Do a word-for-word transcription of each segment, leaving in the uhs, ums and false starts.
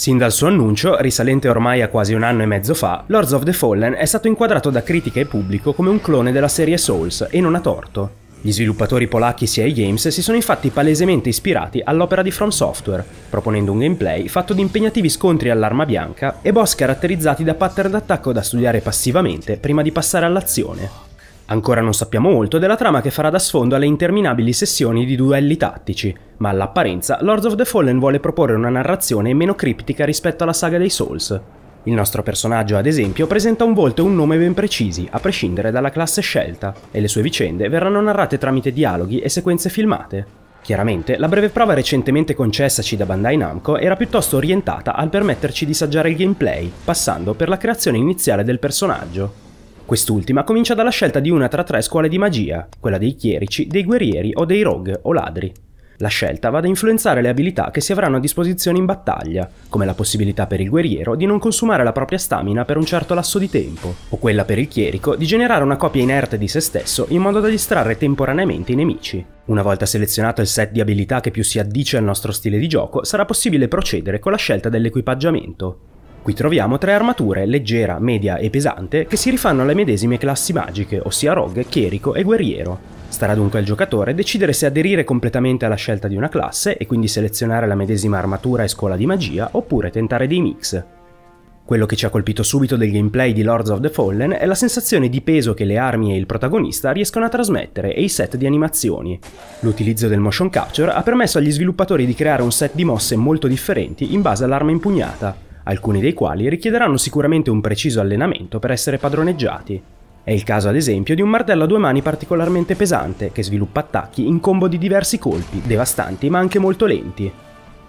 Sin dal suo annuncio, risalente ormai a quasi un anno e mezzo fa, Lords of the Fallen è stato inquadrato da critica e pubblico come un clone della serie Souls, e non a torto. Gli sviluppatori polacchi C I Games si sono infatti palesemente ispirati all'opera di From Software, proponendo un gameplay fatto di impegnativi scontri all'arma bianca e boss caratterizzati da pattern d'attacco da studiare passivamente prima di passare all'azione. Ancora non sappiamo molto della trama che farà da sfondo alle interminabili sessioni di duelli tattici, ma all'apparenza Lords of the Fallen vuole proporre una narrazione meno criptica rispetto alla saga dei Souls. Il nostro personaggio, ad esempio, presenta un volto e un nome ben precisi, a prescindere dalla classe scelta, e le sue vicende verranno narrate tramite dialoghi e sequenze filmate. Chiaramente, la breve prova recentemente concessaci da Bandai Namco era piuttosto orientata al permetterci di assaggiare il gameplay, passando per la creazione iniziale del personaggio. Quest'ultima comincia dalla scelta di una tra tre scuole di magia, quella dei chierici, dei guerrieri o dei rogue o ladri. La scelta va ad influenzare le abilità che si avranno a disposizione in battaglia, come la possibilità per il guerriero di non consumare la propria stamina per un certo lasso di tempo, o quella per il chierico di generare una copia inerte di se stesso in modo da distrarre temporaneamente i nemici. Una volta selezionato il set di abilità che più si addice al nostro stile di gioco, sarà possibile procedere con la scelta dell'equipaggiamento. Qui troviamo tre armature, leggera, media e pesante, che si rifanno alle medesime classi magiche, ossia rogue, chierico e guerriero. Starà dunque al giocatore decidere se aderire completamente alla scelta di una classe e quindi selezionare la medesima armatura e scuola di magia, oppure tentare dei mix. Quello che ci ha colpito subito del gameplay di Lords of the Fallen è la sensazione di peso che le armi e il protagonista riescono a trasmettere e i set di animazioni. L'utilizzo del motion capture ha permesso agli sviluppatori di creare un set di mosse molto differenti in base all'arma impugnata, alcuni dei quali richiederanno sicuramente un preciso allenamento per essere padroneggiati. È il caso ad esempio di un martello a due mani particolarmente pesante, che sviluppa attacchi in combo di diversi colpi, devastanti ma anche molto lenti.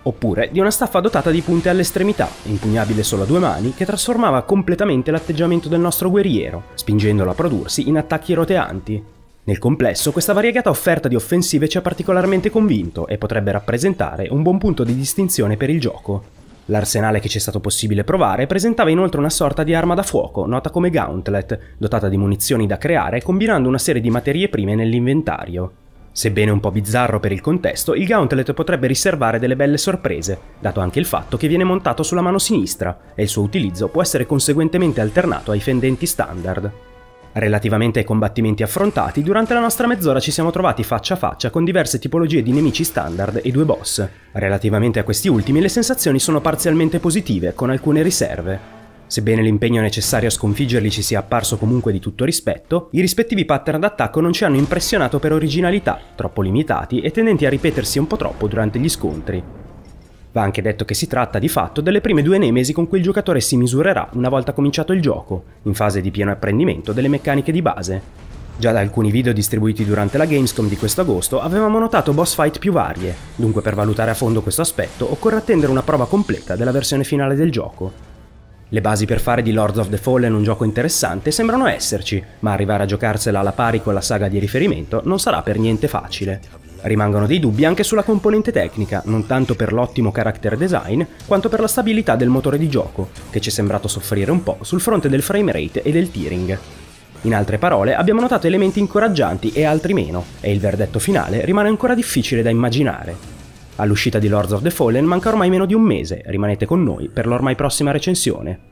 Oppure di una staffa dotata di punte all'estremità, impugnabile solo a due mani, che trasformava completamente l'atteggiamento del nostro guerriero, spingendolo a prodursi in attacchi roteanti. Nel complesso, questa variegata offerta di offensive ci ha particolarmente convinto e potrebbe rappresentare un buon punto di distinzione per il gioco. L'arsenale che ci è stato possibile provare presentava inoltre una sorta di arma da fuoco, nota come Gauntlet, dotata di munizioni da creare combinando una serie di materie prime nell'inventario. Sebbene un po' bizzarro per il contesto, il Gauntlet potrebbe riservare delle belle sorprese, dato anche il fatto che viene montato sulla mano sinistra, e il suo utilizzo può essere conseguentemente alternato ai fendenti standard. Relativamente ai combattimenti affrontati, durante la nostra mezz'ora ci siamo trovati faccia a faccia con diverse tipologie di nemici standard e due boss. Relativamente a questi ultimi, le sensazioni sono parzialmente positive, con alcune riserve. Sebbene l'impegno necessario a sconfiggerli ci sia apparso comunque di tutto rispetto, i rispettivi pattern d'attacco non ci hanno impressionato per originalità, troppo limitati e tendenti a ripetersi un po' troppo durante gli scontri. Va anche detto che si tratta di fatto delle prime due nemesi con cui il giocatore si misurerà una volta cominciato il gioco, in fase di pieno apprendimento delle meccaniche di base. Già da alcuni video distribuiti durante la Gamescom di questo agosto avevamo notato boss fight più varie, dunque per valutare a fondo questo aspetto occorre attendere una prova completa della versione finale del gioco. Le basi per fare di Lords of the Fallen un gioco interessante sembrano esserci, ma arrivare a giocarsela alla pari con la saga di riferimento non sarà per niente facile. Rimangono dei dubbi anche sulla componente tecnica, non tanto per l'ottimo character design, quanto per la stabilità del motore di gioco, che ci è sembrato soffrire un po' sul fronte del frame rate e del tearing. In altre parole, abbiamo notato elementi incoraggianti e altri meno, e il verdetto finale rimane ancora difficile da immaginare. All'uscita di Lords of the Fallen manca ormai meno di un mese, rimanete con noi per l'ormai prossima recensione.